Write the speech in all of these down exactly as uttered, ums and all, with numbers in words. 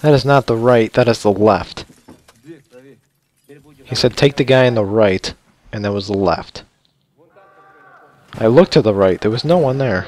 That is not the right, that is the left. He said take the guy in the right, and that was the left. I looked to the right, there was no one there.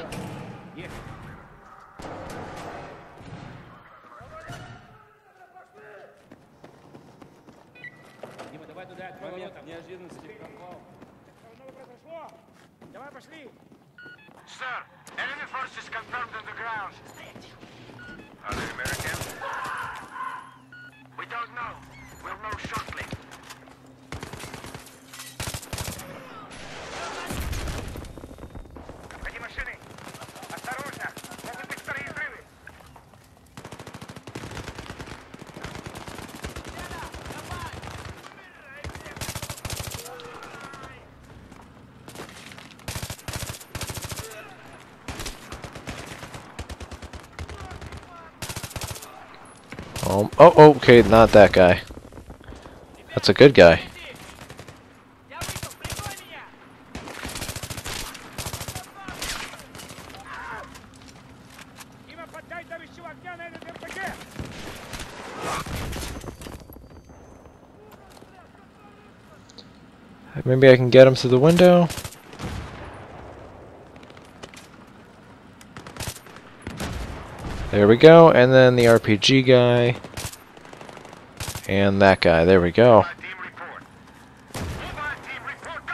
Um, oh, okay, not that guy. That's a good guy. Maybe I can get him through the window. There we go, and then the R P G guy, and that guy, there we go.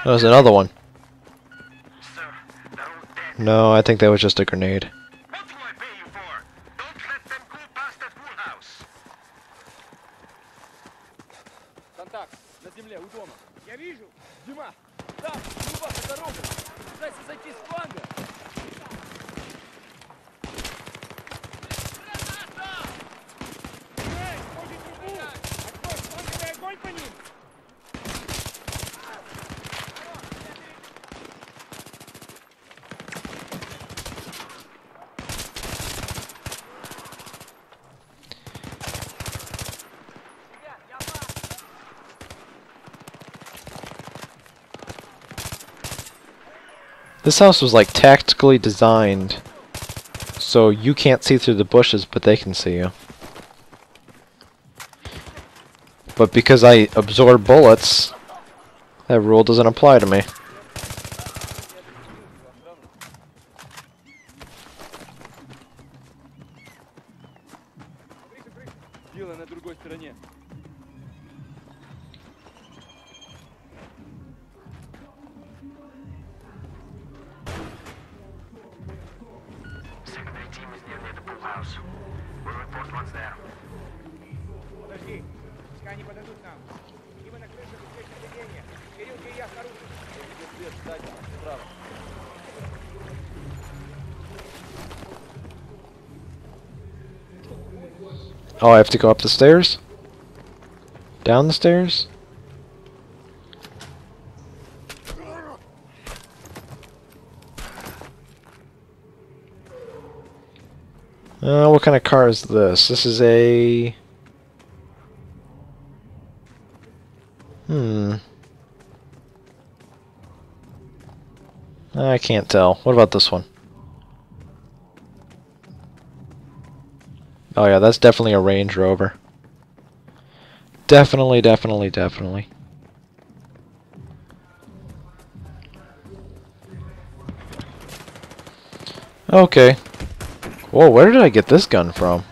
There's another one. No, I think that was just a grenade. This house was like tactically designed so you can't see through the bushes, but they can see you. But because I absorb bullets, that rule doesn't apply to me. Oh, I have to go up the stairs? Down the stairs? Uh, what kind of car is this? This is a... Hmm. I can't tell. What about this one? Oh yeah, that's definitely a Range Rover. Definitely, definitely, definitely. Okay. Whoa, where did I get this gun from?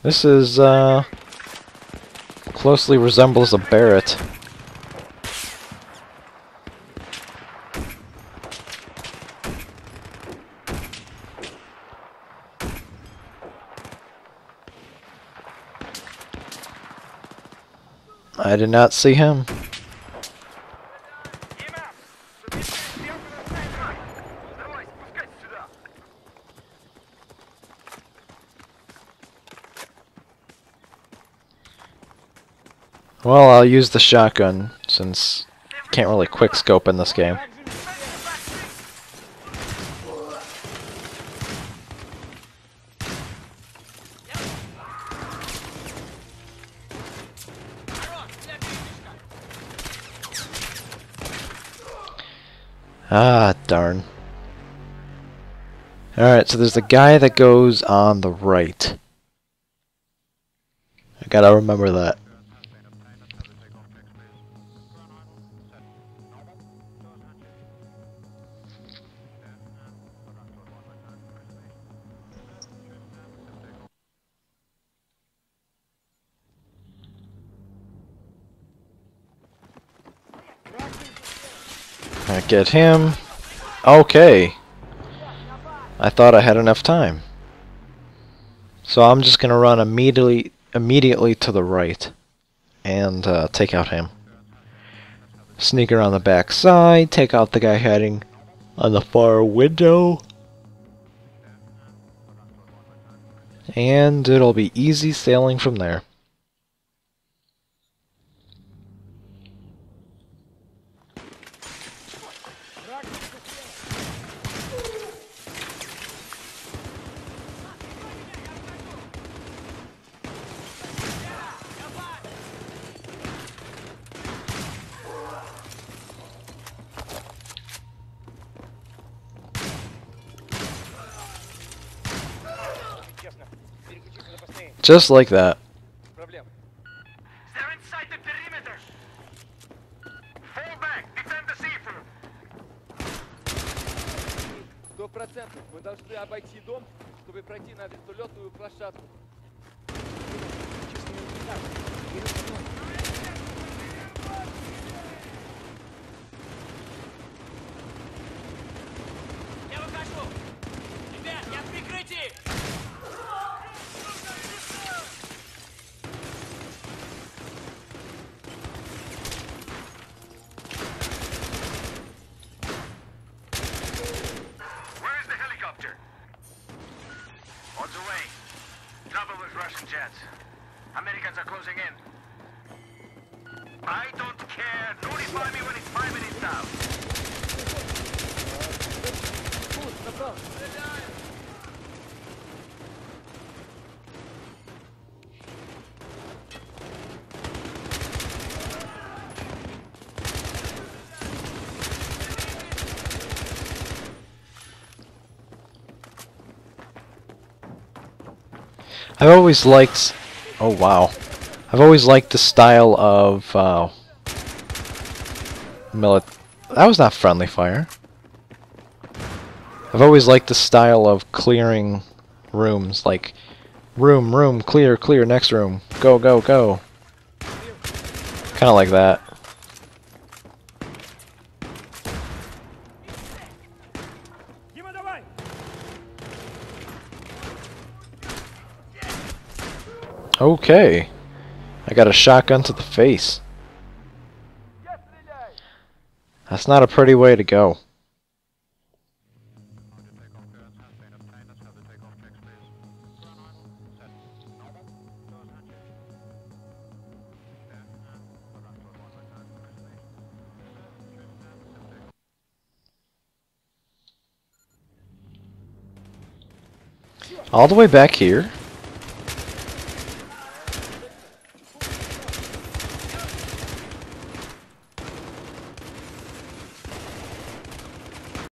This is, uh, closely resembles a Barrett. I did not see him. Well, I'll use the shotgun, since Can't really quick scope in this game. Ah, darn. Alright, so there's the guy that goes on the right. I gotta remember that. I get him. Okay. I thought I had enough time. So I'm just gonna run immediately immediately to the right and uh, take out him. Sneak around the back side, take out the guy hiding on the far window. And it'll be easy sailing from there. Just like that. They're inside the perimeter. Fall back, defend the seafloor. Americans are closing in. I don't care. Notify me when it's five minutes down. I've always liked... Oh wow. I've always liked the style of uh milit that was not friendly fire. I've always liked the style of clearing rooms, like room, room, clear, clear, next room. Go, go, go. Kinda like that. Okay, I got a shotgun to the face. That's not a pretty way to go. All the way back here.